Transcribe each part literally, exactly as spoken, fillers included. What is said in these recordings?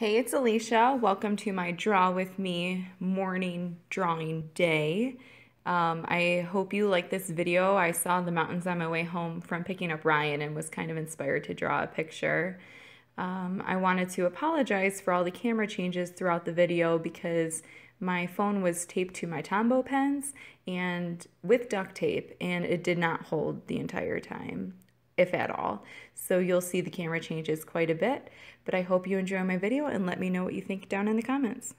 Hey, it's Alicia. Welcome to my Draw With Me morning drawing day. Um, I hope you like this video. I saw the mountains on my way home from picking up Ryan and was kind of inspired to draw a picture. Um, I wanted to apologize for all the camera changes throughout the video because my phone was taped to my Tombow pens and with duct tape, and it did not hold the entire time, if at all. So you'll see the camera changes quite a bit, but I hope you enjoy my video and let me know what you think down in the comments.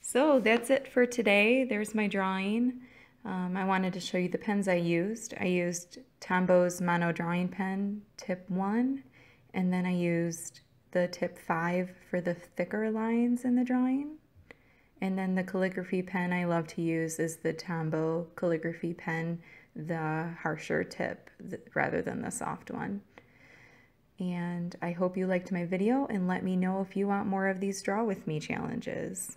So that's it for today. There's my drawing. Um, I wanted to show you the pens I used. I used Tombow's Mono Drawing Pen tip one, and then I used the tip five for the thicker lines in the drawing. And then the calligraphy pen I love to use is the Tombow calligraphy pen, the harsher tip rather than the soft one. And I hope you liked my video and let me know if you want more of these Draw With Me challenges.